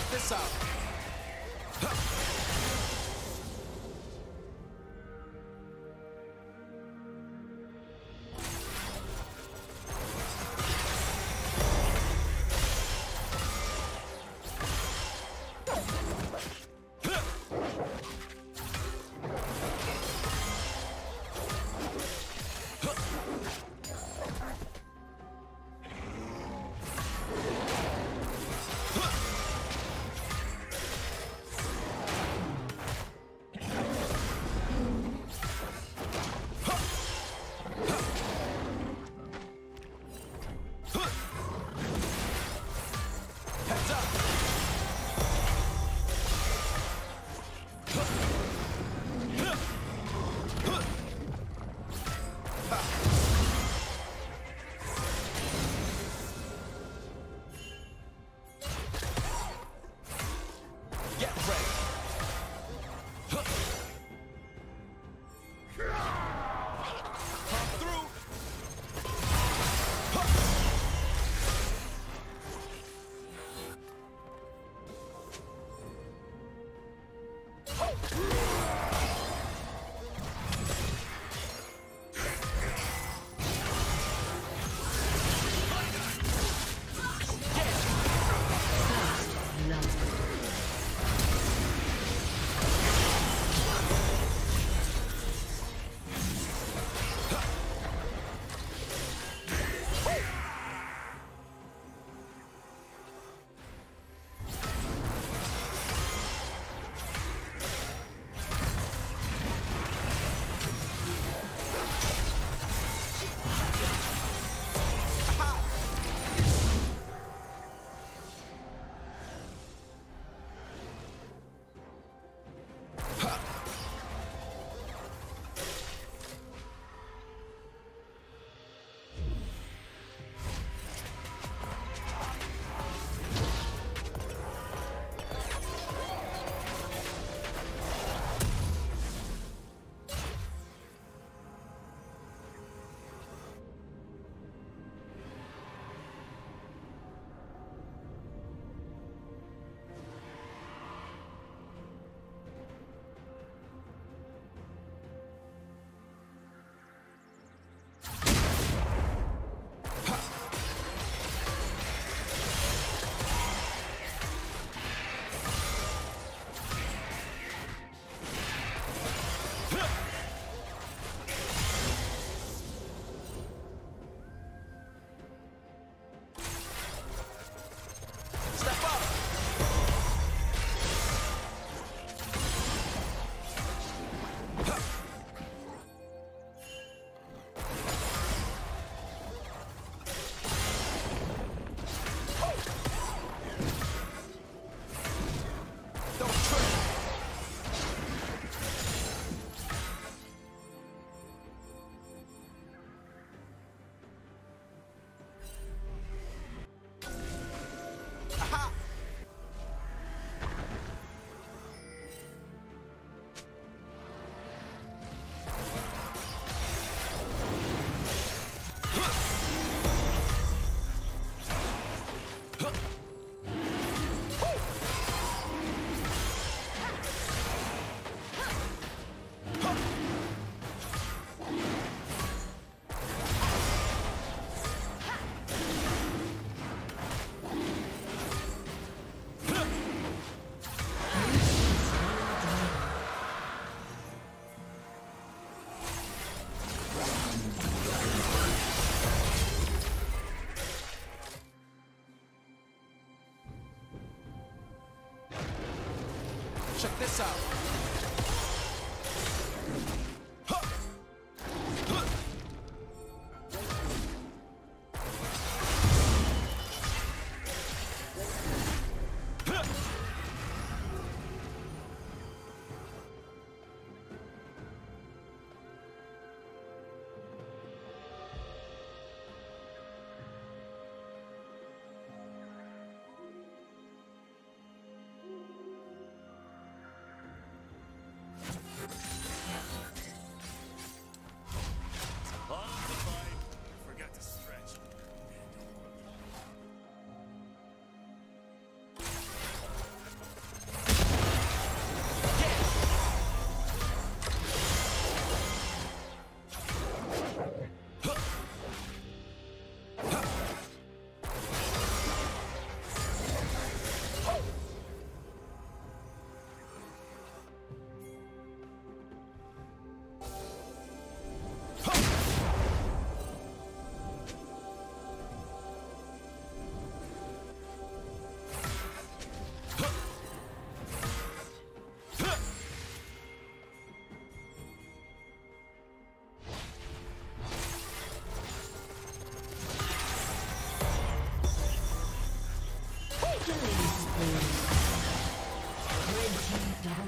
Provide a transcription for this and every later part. Check this out. Check this out.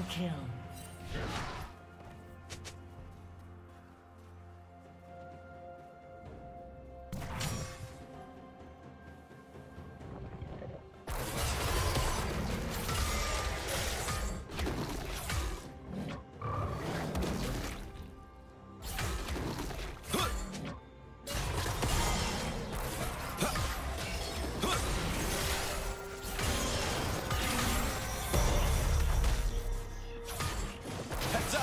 Double kill. Heads up!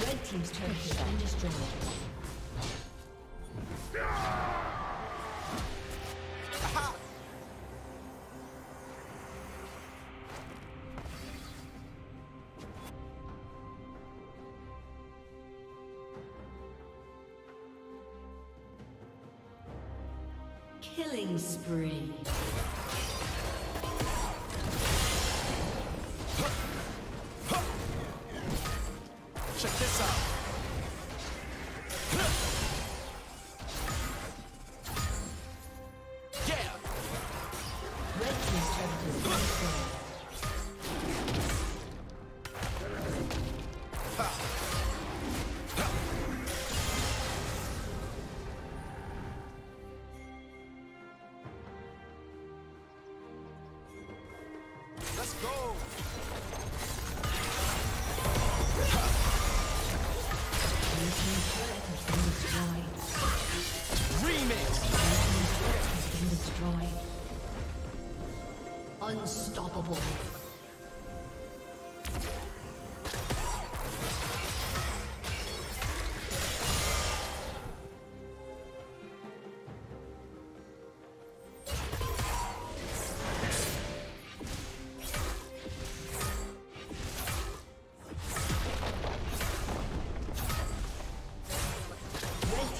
Red team's turret has been destroyed. Killing spree. Check this out. Yeah. Red team's turret Let's go. Unstoppable. Red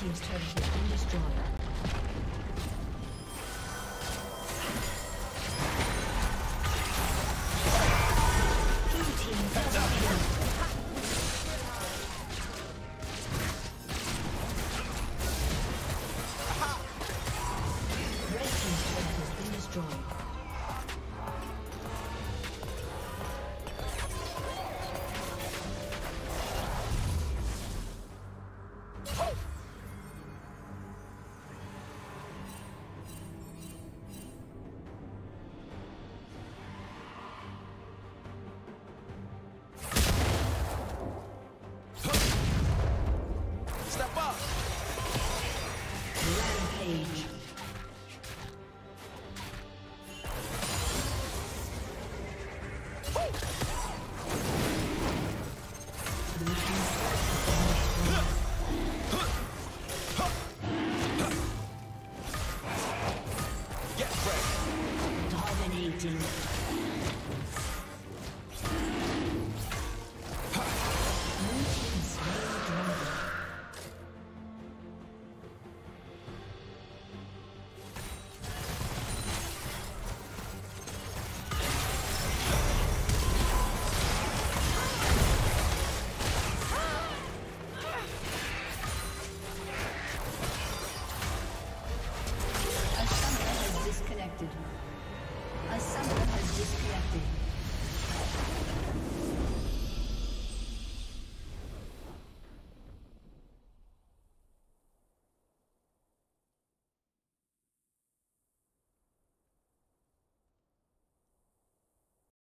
team's turret has been destroyed.